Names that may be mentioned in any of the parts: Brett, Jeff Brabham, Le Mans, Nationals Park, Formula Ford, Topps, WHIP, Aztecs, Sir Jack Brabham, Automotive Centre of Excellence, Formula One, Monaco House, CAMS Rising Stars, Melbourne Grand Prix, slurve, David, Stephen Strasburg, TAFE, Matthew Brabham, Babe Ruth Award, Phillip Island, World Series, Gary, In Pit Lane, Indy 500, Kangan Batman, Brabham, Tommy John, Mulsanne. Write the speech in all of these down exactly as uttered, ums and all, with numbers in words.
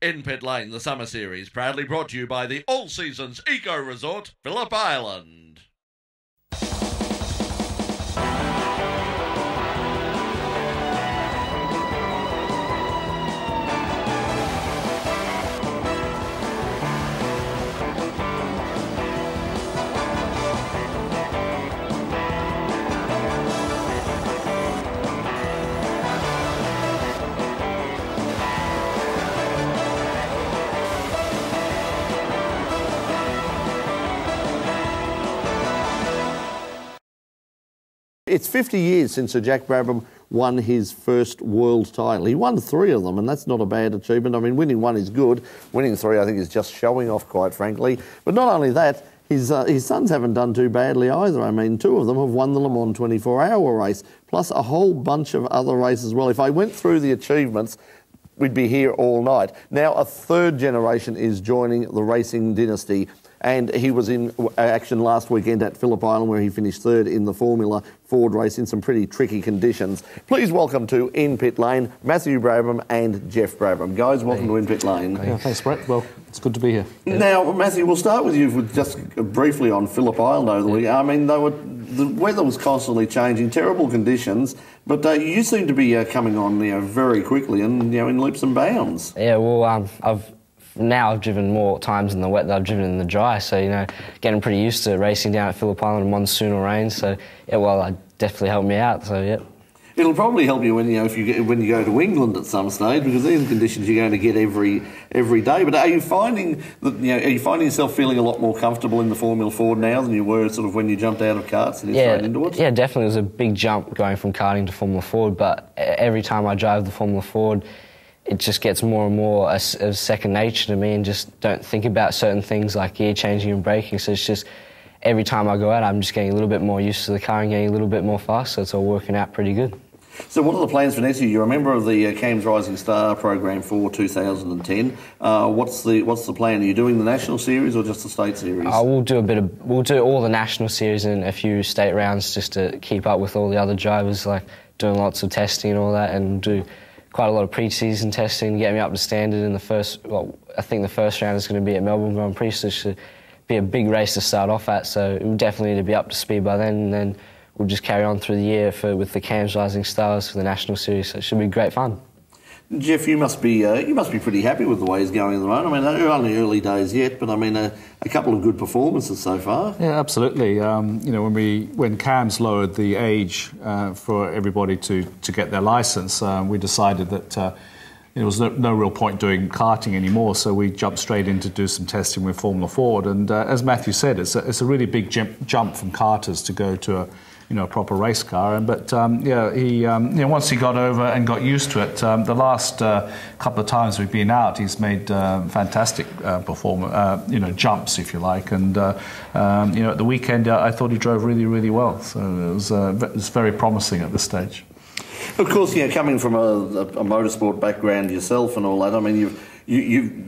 In Pit Lane, the summer series, proudly brought to you by the All Seasons Eco Resort, Phillip Island. It's fifty years since Sir Jack Brabham won his first world title. He won three of them, and that's not a bad achievement. I mean, winning one is good. Winning three, I think, is just showing off, quite frankly. But not only that, his, uh, his sons haven't done too badly either. I mean, two of them have won the Le Mans twenty-four hour race, plus a whole bunch of other races as well. If I went through the achievements, we'd be here all night. Now, a third generation is joining the racing dynasty. And he was in action last weekend at Phillip Island, where he finished third in the Formula Ford race in some pretty tricky conditions. Please welcome to In Pit Lane, Matthew Brabham and Jeff Brabham. Guys, welcome hey. to In Pit Lane. Hey. Oh, thanks, Brett. Well, it's good to be here. Now, Matthew, we'll start with you just briefly on Phillip Island over the week. I mean, they were, the weather was constantly changing, terrible conditions, but uh, you seem to be uh, coming on you know, very quickly and you know, in leaps and bounds. Yeah, well, um, I've... Now I've driven more times in the wet than I've driven in the dry, so, you know, getting pretty used to racing down at Phillip Island in monsoonal rain, so, yeah, well, it definitely helped me out, so, yeah. It'll probably help you when you know if you get, when you go to England at some stage, because these are conditions you're going to get every every day. But are you finding that you know are you finding yourself feeling a lot more comfortable in the Formula Ford now than you were sort of when you jumped out of karts and you yeah, straight into it? Yeah, definitely. It was a big jump going from karting to Formula Ford, but every time I drive the Formula Ford, it just gets more and more a, a second nature to me, and just don't think about certain things like gear changing and braking. So it's just every time I go out, I'm just getting a little bit more used to the car and getting a little bit more fast. So it's all working out pretty good. So what are the plans for next year? You're a member of the uh, CAMS Rising Star program for two thousand ten. Uh, what's the what's the plan? Are you doing the national series or just the state series? I uh, will do a bit of we'll do all the national series and a few state rounds just to keep up with all the other drivers, like doing lots of testing and all that, and do quite a lot of pre-season testing to get me up to standard in the first, well, I think the first round is going to be at Melbourne Grand Prix, so it should be a big race to start off at, so it will definitely need to be up to speed by then, and then we'll just carry on through the year for, with the CAMS Rising Stars for the National Series, so it should be great fun. Jeff, you must be uh, you must be pretty happy with the way he's going at the moment. I mean, only early days yet, but I mean, a, a couple of good performances so far. Yeah, absolutely. Um, you know, when we when CAMS lowered the age uh, for everybody to to get their license, uh, we decided that uh, there was no, no real point doing karting anymore. So we jumped straight in to do some testing with Formula Ford. And uh, as Matthew said, it's a, it's a really big jump jump from karters to go to a you know, a proper race car. And but um, yeah, he um, you know, once he got over and got used to it, um, the last uh, couple of times we've been out, he's made uh, fantastic uh, perform, uh, you know, jumps, if you like. And uh, um, you know, at the weekend, uh, I thought he drove really, really well. So it was, uh, it was very promising at this stage. Of course, you know, coming from a, a motorsport background yourself and all that, I mean, you've. You,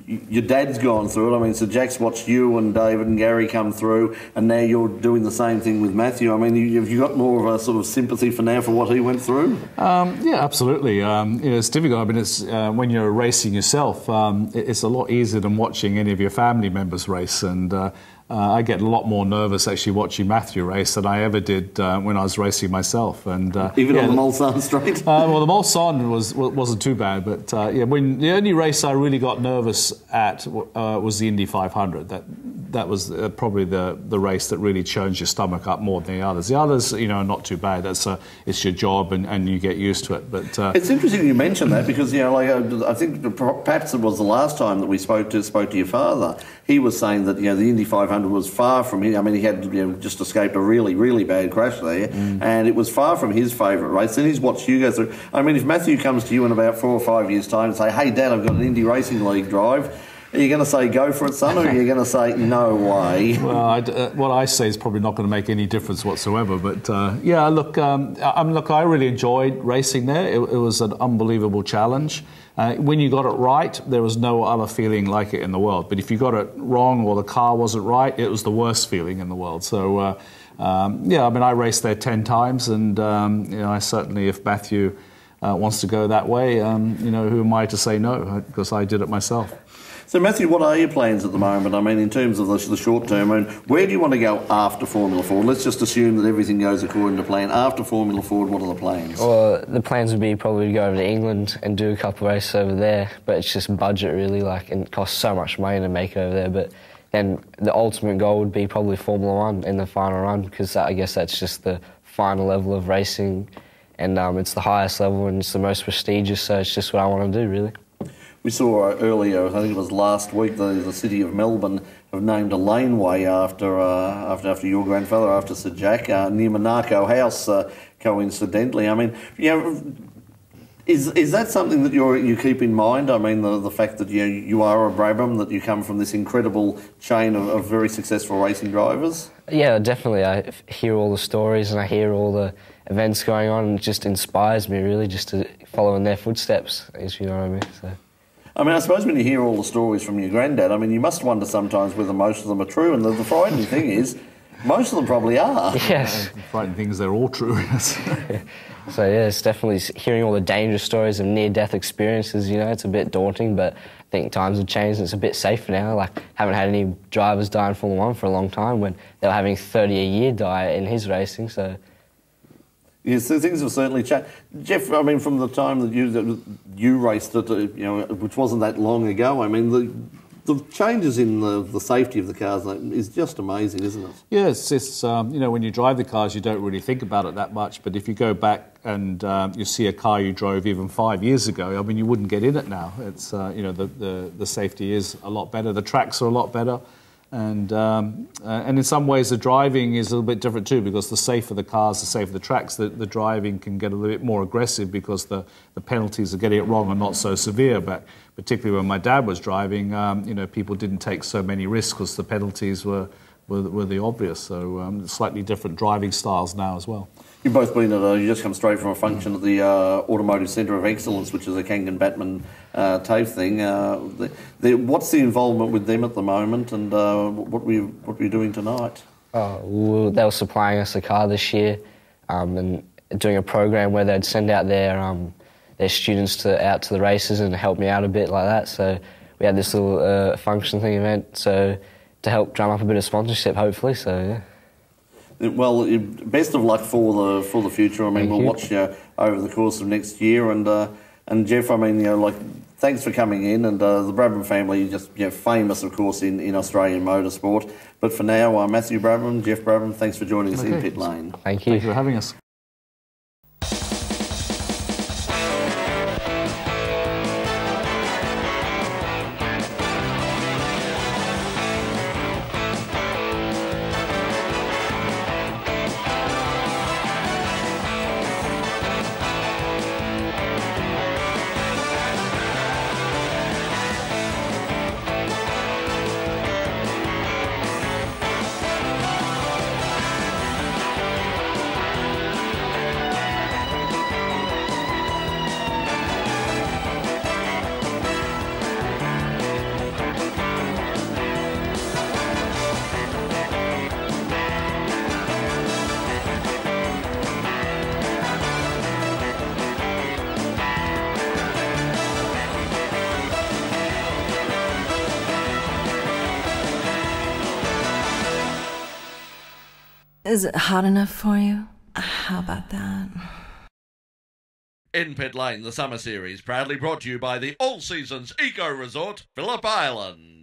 you, your dad's gone through it. I mean, so Jack's watched you and David and Gary come through, and now you're doing the same thing with Matthew. I mean, you, have you got more of a sort of sympathy for now for what he went through? Um, yeah, absolutely. Um, you know, it's difficult. I mean, it's, uh, when you're racing yourself, um, it's a lot easier than watching any of your family members race. And uh, uh, I get a lot more nervous actually watching Matthew race than I ever did uh, when I was racing myself. And uh, even yeah, on the Mulsanne straight. uh, well, the Mulsanne was wasn't too bad, but uh, yeah, when the only race I really got got nervous at uh, was the Indy five hundred. That that was uh, probably the the race that really churns your stomach up more than the others. The others, you know, are not too bad. That's uh, it's your job, and, and you get used to it. But uh, it's interesting you mention that, because you know, like uh, I think perhaps it was the last time that we spoke to spoke to your father. He was saying that you know the Indy five hundred was far from him. I mean, he had you know, just escaped a really really bad crash there, mm. and it was far from his favourite race. And he's watched you go through. I mean, if Matthew comes to you in about four or five years' time and say, "Hey, Dad, I've got an Indy race." League drive. Are you going to say go for it, son, or are you going to say no way? Well, I, uh, what I say is probably not going to make any difference whatsoever. But uh, yeah, look, um, I, um, look, I really enjoyed racing there. It, it was an unbelievable challenge. Uh, when you got it right, there was no other feeling like it in the world. But if you got it wrong or the car wasn't right, it was the worst feeling in the world. So uh, um, yeah, I mean, I raced there ten times, and um, you know, I certainly, if Matthew uh, wants to go that way, um, you know, who am I to say no? Because I did it myself. So, Matthew, what are your plans at the moment? I mean, in terms of the, the short term, and where do you want to go after Formula Ford? Let's just assume that everything goes according to plan. After Formula Ford, what are the plans? Well, the plans would be probably to go over to England and do a couple of races over there, but it's just budget, really, like, and it costs so much money to make it over there. But then the ultimate goal would be probably Formula One in the final run, because that, I guess that's just the final level of racing, and um, it's the highest level and it's the most prestigious, so it's just what I want to do, really. We saw earlier, I think it was last week, the, the city of Melbourne have named a laneway after uh, after after your grandfather, after Sir Jack, uh, near Monaco House, uh, coincidentally. I mean, you know, is is that something that you you keep in mind? I mean, the the fact that you you are a Brabham, that you come from this incredible chain of, of very successful racing drivers. Yeah, definitely. I hear all the stories and I hear all the events going on, and it just inspires me, really, just to follow in their footsteps, if you know what I mean. So. I mean, I suppose when you hear all the stories from your granddad, I mean, you must wonder sometimes whether most of them are true. And the, the frightening thing is, most of them probably are. Yes. Uh, the frightening thing is they're all true. So, yeah, it's definitely hearing all the dangerous stories and near-death experiences, you know, it's a bit daunting, but I think times have changed and it's a bit safer now. Like, haven't had any drivers die in Formula One for a long time when they were having thirty a year die in his racing, so... Yes, things have certainly changed. Jeff, I mean, from the time that you that you raced it, you know, which wasn't that long ago, I mean, the, the changes in the, the safety of the cars is just amazing, isn't it? Yes, it's, um, you know, when you drive the cars, you don't really think about it that much, but if you go back and um, you see a car you drove even five years ago, I mean, you wouldn't get in it now. It's, uh, you know, the, the, the safety is a lot better, the tracks are a lot better. And, um, uh, and in some ways the driving is a little bit different too, because the safer the cars, the safer the tracks, the, the driving can get a little bit more aggressive because the, the penalties of getting it wrong are not so severe. But particularly when my dad was driving, um, you know, people didn't take so many risks because the penalties were, were, were the obvious. So um, slightly different driving styles now as well. You've both been at a, you just come straight from a function at the uh, Automotive Centre of Excellence, which is a Kangan Batman uh, TAFE thing. Uh, the, the, what's the involvement with them at the moment, and uh, what were you what were you doing tonight? Uh, well, they were supplying us a car this year, um, and doing a program where they'd send out their um, their students to out to the races and help me out a bit like that. So we had this little uh, function thing event, so to help drum up a bit of sponsorship, hopefully. So yeah. Well, best of luck for the for the future. I mean, Thank we'll you. watch you over the course of next year. And uh, and Jeff, I mean, you know, like, thanks for coming in. And uh, the Brabham family, just you know, famous, of course, in, in Australian motorsport. But for now, uh, Matthew Brabham, Jeff Brabham, thanks for joining us okay. in Pit Lane. Thank you. Thank you for having us. Is it hot enough for you? How about that? In Pit Lane, the summer series, proudly brought to you by the all-seasons eco-resort, Phillip Island.